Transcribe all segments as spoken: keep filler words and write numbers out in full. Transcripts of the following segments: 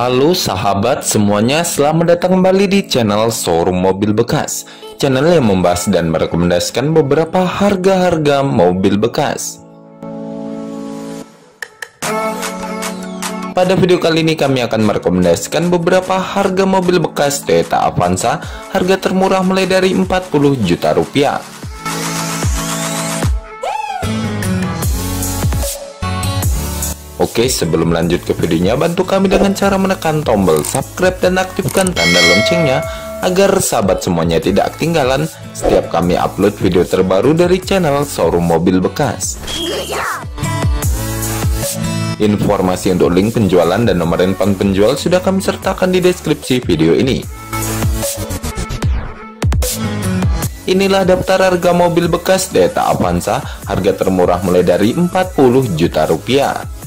Halo sahabat semuanya, selamat datang kembali di channel Showroom Mobil Bekas, channel yang membahas dan merekomendasikan beberapa harga-harga mobil bekas. Pada video kali ini kami akan merekomendasikan beberapa harga mobil bekas Toyota Avanza, harga termurah mulai dari empat puluh juta rupiah. Oke, sebelum lanjut ke videonya, bantu kami dengan cara menekan tombol subscribe dan aktifkan tanda loncengnya agar sahabat semuanya tidak ketinggalan setiap kami upload video terbaru dari channel Showroom Mobil Bekas. Informasi untuk link penjualan dan nomor handphone penjual sudah kami sertakan di deskripsi video ini. Inilah daftar harga mobil bekas Toyota Avanza, harga termurah mulai dari empat puluh juta rupiah.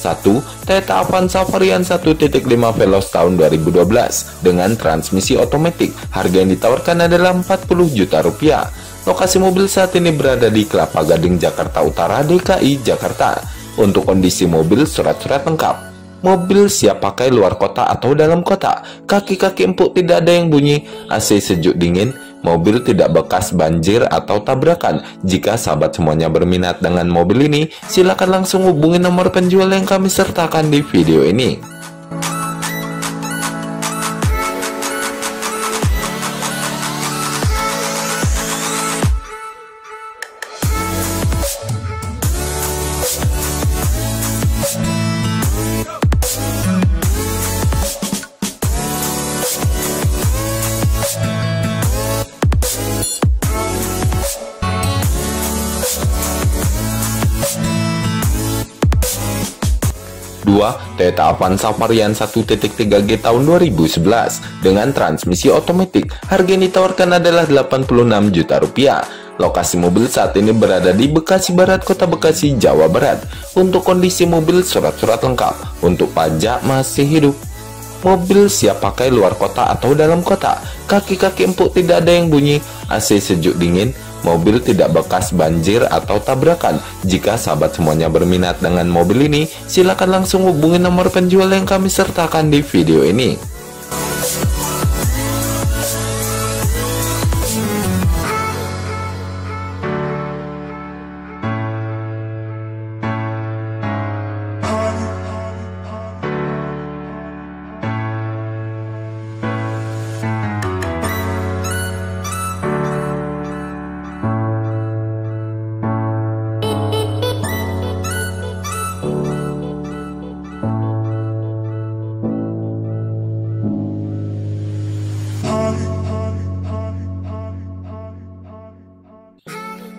satu. Toyota Avanza varian satu titik lima Veloz tahun dua ribu dua belas dengan transmisi otomatis. Harga yang ditawarkan adalah empat puluh juta rupiah. Lokasi mobil saat ini berada di Kelapa Gading, Jakarta Utara, D K I Jakarta. Untuk kondisi mobil, surat-surat lengkap. Mobil siap pakai luar kota atau dalam kota. Kaki-kaki empuk, tidak ada yang bunyi. A C sejuk dingin. Mobil tidak bekas banjir atau tabrakan. Jika sahabat semuanya berminat dengan mobil ini, silakan langsung hubungi nomor penjual yang kami sertakan di video ini. dua. Toyota Avanza varian satu titik tiga G tahun dua ribu sebelas dengan transmisi otomatis. Harga yang ditawarkan adalah delapan puluh enam juta rupiah. Lokasi mobil saat ini berada di Bekasi Barat, Kota Bekasi, Jawa Barat. Untuk kondisi mobil, surat-surat lengkap. Untuk pajak masih hidup. Mobil siap pakai luar kota atau dalam kota. Kaki-kaki empuk, tidak ada yang bunyi. A C sejuk dingin. Mobil tidak bekas banjir atau tabrakan. Jika sahabat semuanya berminat dengan mobil ini, silakan langsung hubungi nomor penjual yang kami sertakan di video ini.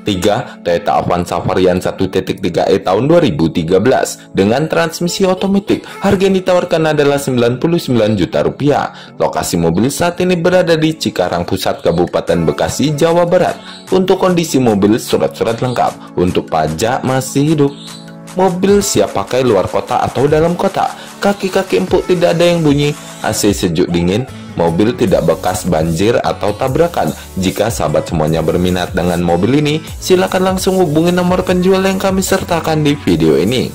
tiga. Toyota Avanza varian satu titik tiga E tahun dua ribu tiga belas dengan transmisi otomatis. Harga yang ditawarkan adalah sembilan puluh sembilan juta rupiah. Lokasi mobil saat ini berada di Cikarang Pusat, Kabupaten Bekasi, Jawa Barat. Untuk kondisi mobil, surat-surat lengkap. Untuk pajak masih hidup. Mobil siap pakai luar kota atau dalam kota. Kaki-kaki empuk, tidak ada yang bunyi. A C sejuk dingin. Mobil tidak bekas banjir atau tabrakan. Jika sahabat semuanya berminat dengan mobil ini, silakan langsung hubungi nomor penjual yang kami sertakan di video ini.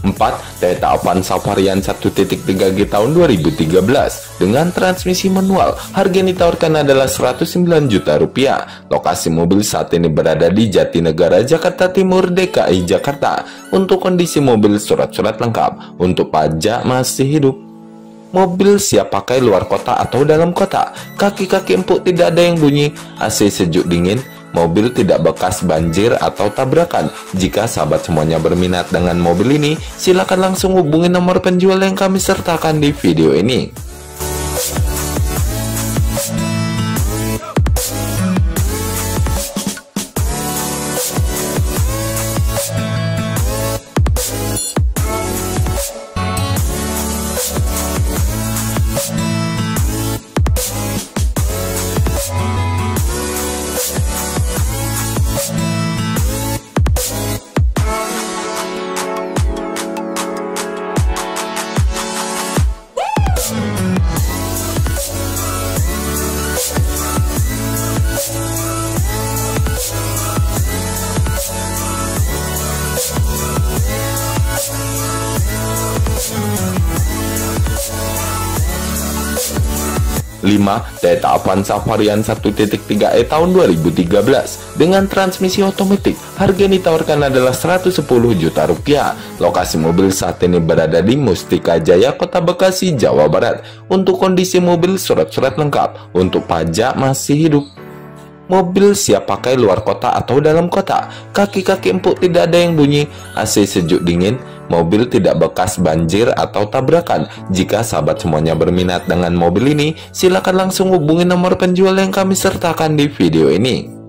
empat. Toyota Avanza varian satu titik tiga G tahun dua ribu tiga belas dengan transmisi manual. Harga yang ditawarkan adalah seratus sembilan juta rupiah. Lokasi mobil saat ini berada di Jatinegara, Jakarta Timur, D K I Jakarta. Untuk kondisi mobil, surat-surat lengkap. Untuk pajak masih hidup. Mobil siap pakai luar kota atau dalam kota. Kaki-kaki empuk, tidak ada yang bunyi. A C sejuk dingin. Mobil tidak bekas banjir atau tabrakan. Jika sahabat semuanya berminat dengan mobil ini, silakan langsung hubungi nomor penjual yang kami sertakan di video ini. Toyota Avanza varian satu titik tiga E tahun dua ribu tiga belas dengan transmisi otomatis. Harga yang ditawarkan adalah seratus sepuluh juta rupiah. Lokasi mobil saat ini berada di Mustika Jaya, Kota Bekasi, Jawa Barat. Untuk kondisi mobil, surat-surat lengkap. Untuk pajak masih hidup. Mobil siap pakai luar kota atau dalam kota. Kaki-kaki empuk, tidak ada yang bunyi. A C sejuk dingin. Mobil tidak bekas banjir atau tabrakan. Jika sahabat semuanya berminat dengan mobil ini, silakan langsung hubungi nomor penjual yang kami sertakan di video ini.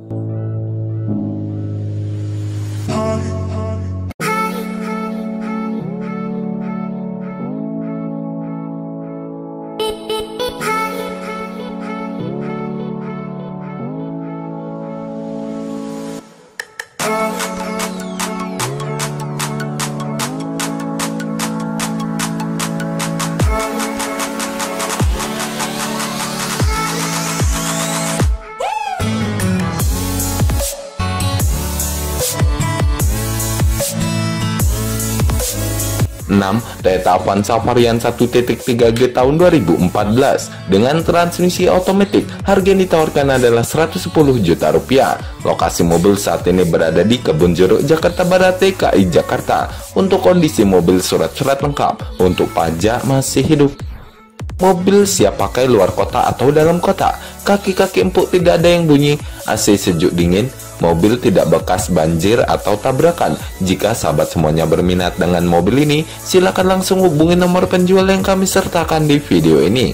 enam. Toyota Avanza varian satu titik tiga G tahun dua ribu empat belas dengan transmisi otomatis. Harga yang ditawarkan adalah seratus sepuluh juta rupiah. Lokasi mobil saat ini berada di Kebun Jeruk, Jakarta Barat, T K I Jakarta. Untuk kondisi mobil, surat-surat lengkap. Untuk pajak masih hidup. Mobil siap pakai luar kota atau dalam kota. Kaki-kaki empuk, tidak ada yang bunyi. A C sejuk dingin. Mobil tidak bekas banjir atau tabrakan. Jika sahabat semuanya berminat dengan mobil ini, silakan langsung hubungi nomor penjual yang kami sertakan di video ini.